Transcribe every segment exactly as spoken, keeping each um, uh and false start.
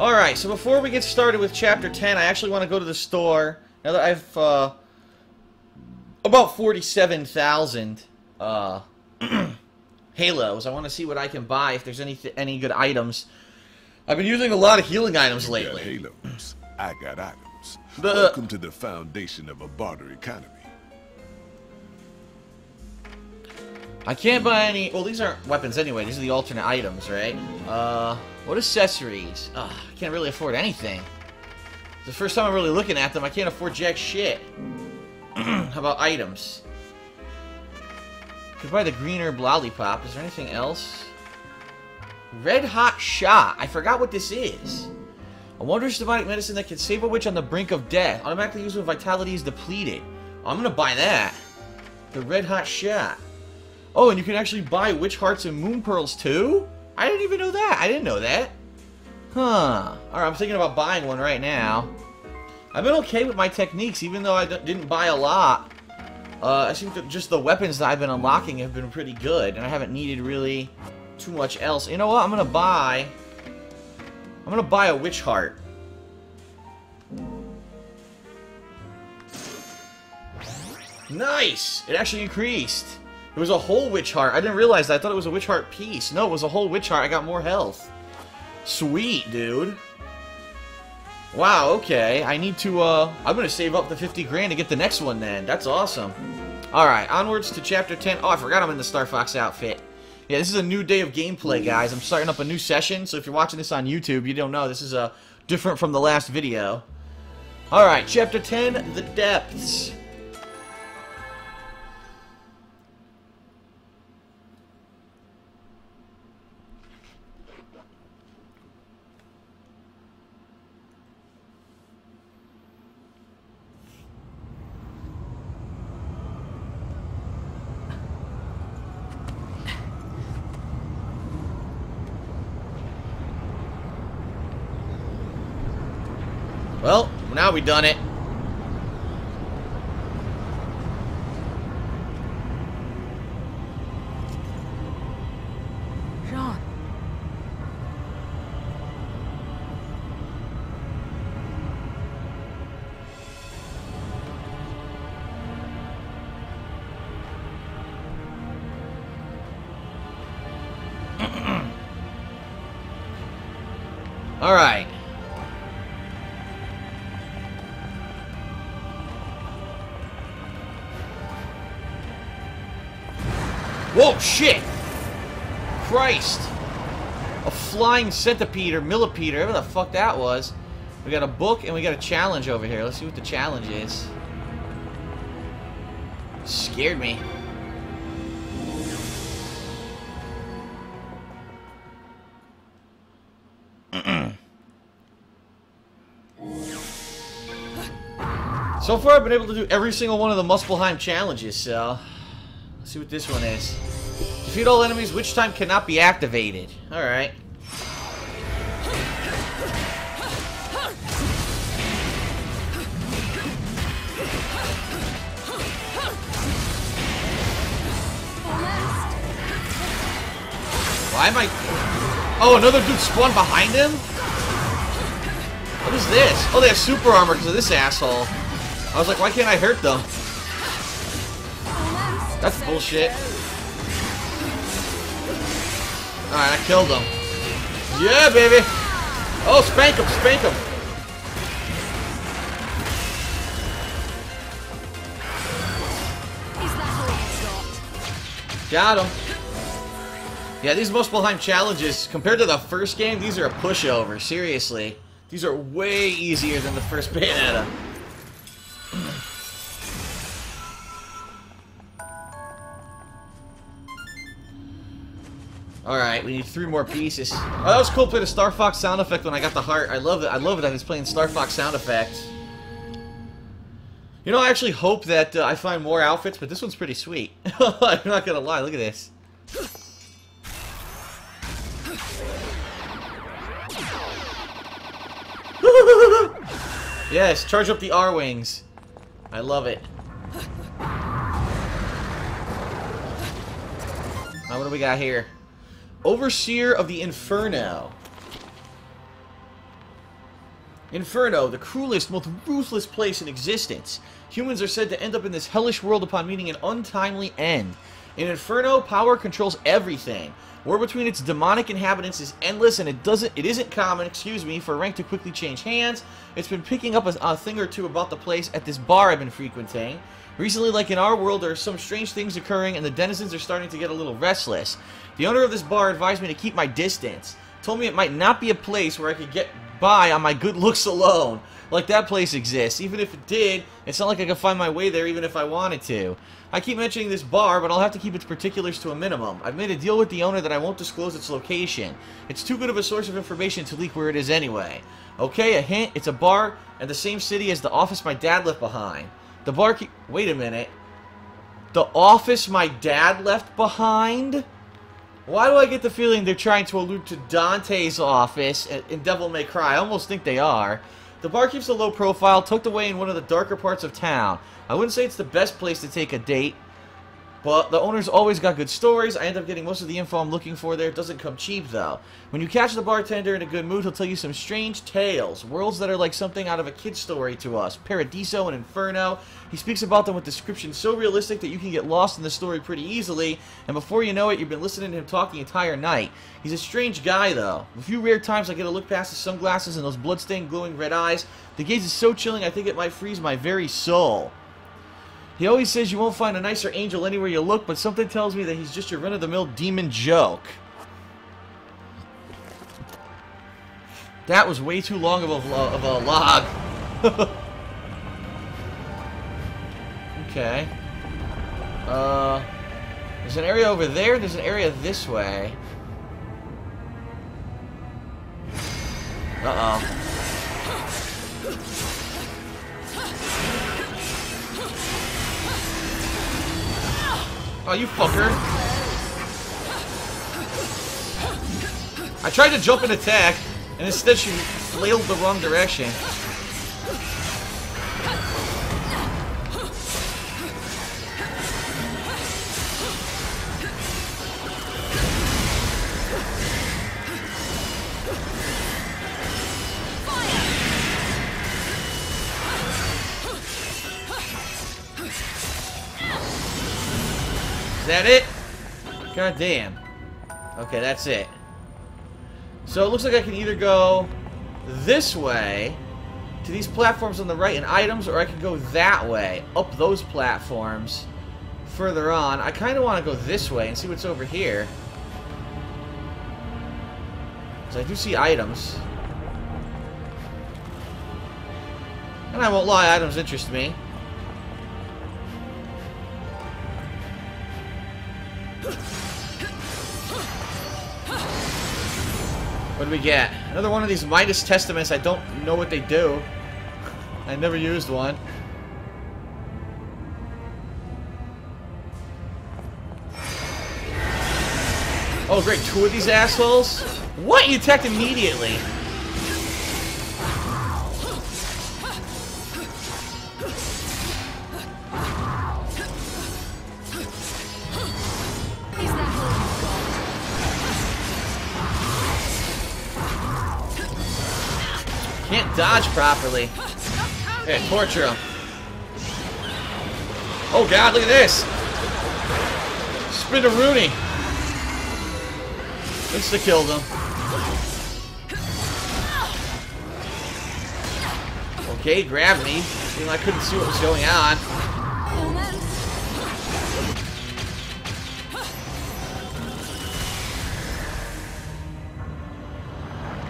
Alright, so before we get started with Chapter ten, I actually want to go to the store. Now that I've, uh... about forty-seven thousand, uh... Halos. I want to see what I can buy, if there's any, any good items. I've been using a lot of healing items you lately. Got halos. I got items. The... Welcome to the foundation of a barter economy. I can't buy any... Well, these aren't weapons anyway. These are the alternate items, right? Uh... What accessories? Ugh, I can't really afford anything. It's the first time I'm really looking at them. I can't afford jack shit. How about items? Could buy the green herb lollipop. Is there anything else? Red hot shot. I forgot what this is. A wondrous demonic medicine that can save a witch on the brink of death. Automatically used when vitality is depleted. Oh, I'm gonna buy that. The red hot shot. Oh, and you can actually buy witch hearts and moon pearls too? I didn't even know that. I didn't know that. Huh. Alright, I'm thinking about buying one right now. I've been okay with my techniques, even though I d didn't buy a lot. Uh, I think that just the weapons that I've been unlocking have been pretty good, and I haven't needed really too much else. You know what? I'm gonna buy... I'm gonna buy a witch heart. Nice! It actually increased. It was a whole witch heart. I didn't realize that. I thought it was a witch heart piece. No, it was a whole witch heart. I got more health. Sweet, dude. Wow, okay. I need to, uh... I'm gonna save up the fifty grand to get the next one, then. That's awesome. Alright, onwards to Chapter ten. Oh, I forgot I'm in the Star Fox outfit. Yeah, this is a new day of gameplay, guys. I'm starting up a new session, so if you're watching this on YouTube, you don't know. This is, uh, different from the last video. Alright, Chapter ten, The Depths. Well, now we done it. Jean. All right. Whoa, shit! Christ! A flying centipede or millipede, or whatever the fuck that was. We got a book and we got a challenge over here. Let's see what the challenge is. Scared me. So far, I've been able to do every single one of the Muspelheim challenges, so... Let's see what this one is. Defeat all enemies, which time cannot be activated. Alright. Why am I... Oh, another dude spawned behind him? What is this? Oh, they have super armor because of this asshole. I was like, why can't I hurt them? That's bullshit. Alright, I killed him. Yeah, baby! Oh, spank him, spank him! Got him. Yeah, these Muspelheim challenges, compared to the first game, these are a pushover, seriously. These are way easier than the first Bayonetta. Alright, we need three more pieces. Oh, that was cool playing a Star Fox sound effect when I got the heart. I love it. I love that it's playing Star Fox sound effects. You know, I actually hope that uh, I find more outfits, but this one's pretty sweet. I'm not gonna lie, look at this. Yes, charge up the R-Wings. I love it. Now, what do we got here? Overseer of the Inferno. Inferno, the cruelest, most ruthless place in existence. Humans are said to end up in this hellish world upon meeting an untimely end. In Inferno, power controls everything. War between its demonic inhabitants is endless, and it doesn't it isn't common, excuse me, for rank to quickly change hands. It's been picking up a, a thing or two about the place at this bar I've been frequenting. Recently, like in our world, there are some strange things occurring, and the denizens are starting to get a little restless. The owner of this bar advised me to keep my distance. Told me it might not be a place where I could get by on my good looks alone. Like that place exists. Even if it did, it's not like I could find my way there even if I wanted to. I keep mentioning this bar, but I'll have to keep its particulars to a minimum. I've made a deal with the owner that I won't disclose its location. It's too good of a source of information to leak where it is anyway. Okay, a hint, it's a bar in the same city as the office my dad left behind. The barkeep... Wait a minute. The office my dad left behind? Why do I get the feeling they're trying to allude to Dante's office in Devil May Cry? I almost think they are. The bar keeps a low profile, tucked away in one of the darker parts of town. I wouldn't say it's the best place to take a date, but the owner's always got good stories. I end up getting most of the info I'm looking for there. It doesn't come cheap, though. When you catch the bartender in a good mood, he'll tell you some strange tales. Worlds that are like something out of a kid's story to us. Paradiso and Inferno. He speaks about them with descriptions so realistic that you can get lost in the story pretty easily, and before you know it, you've been listening to him talk the entire night. He's a strange guy, though. A few rare times I get a look past his sunglasses and those bloodstained, glowing red eyes. The gaze is so chilling I think it might freeze my very soul. He always says you won't find a nicer angel anywhere you look, but something tells me that he's just your run-of-the-mill demon joke. That was way too long of a, of a log. Okay. Uh, there's an area over there. There's an area this way. Uh-oh. Oh, you fucker. I tried to jump and attack, and instead she flailed the wrong direction. Is that it? God damn. Okay, that's it. So it looks like I can either go this way to these platforms on the right and items, or I can go that way up those platforms further on. I kind of want to go this way and see what's over here. So I do see items. And I won't lie, items interest me. What do we get? Another one of these Midas Testaments. I don't know what they do. I never used one. Oh great, two of these assholes? What? You attacked immediately! Can't dodge properly. Hey, torture him. Oh god, look at this! Spin-a-rooney. Insta-killed him. Okay, grabbed me. You know, I couldn't see what was going on.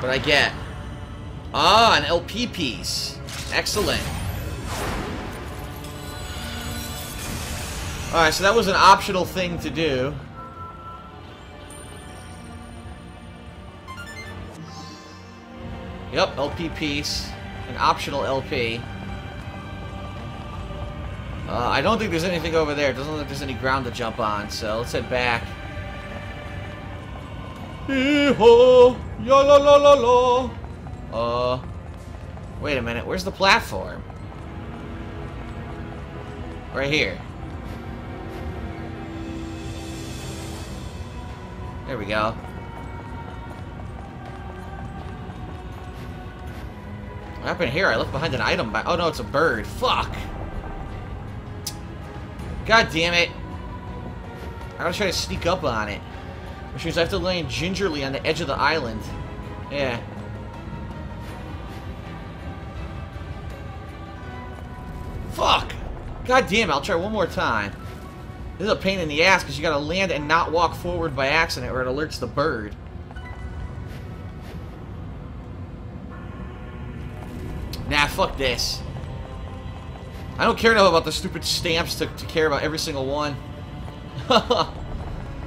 But I get. Ah, an L P piece. Excellent. Alright, so that was an optional thing to do. Yep, L P piece. An optional L P. Uh, I don't think there's anything over there. It doesn't look like there's any ground to jump on, so let's head back. Hee-haw! Ya-la-la-la-la! Uh, wait a minute, where's the platform? Right here. There we go. What happened here? I left behind an item by... Oh, no, it's a bird. Fuck! God damn it! I gotta try to sneak up on it. Which means I have to land gingerly on the edge of the island. Yeah. Fuck! God damn it, I'll try one more time. This is a pain in the ass, because you gotta land and not walk forward by accident, or it alerts the bird. Nah, fuck this. I don't care enough about the stupid stamps to, to care about every single one.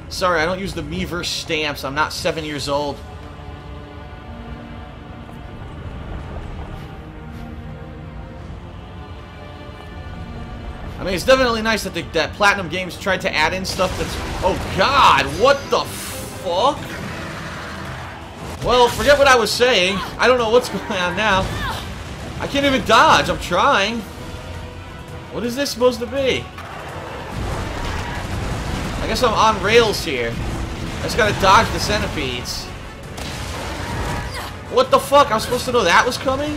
Sorry, I don't use the Miiverse stamps. I'm not seven years old. I mean, it's definitely nice that the, that Platinum Games tried to add in stuff that's... Oh, God! What the fuck? Well, forget what I was saying. I don't know what's going on now. I can't even dodge. I'm trying. What is this supposed to be? I guess I'm on rails here. I just gotta dodge the centipedes. What the fuck? I was supposed to know that was coming?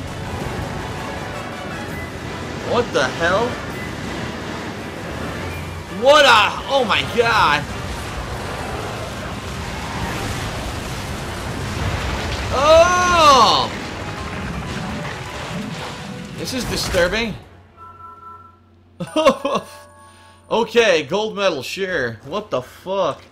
What the hell? What a... Oh my god. Oh! This is disturbing. Okay, gold medal, sure. What the fuck?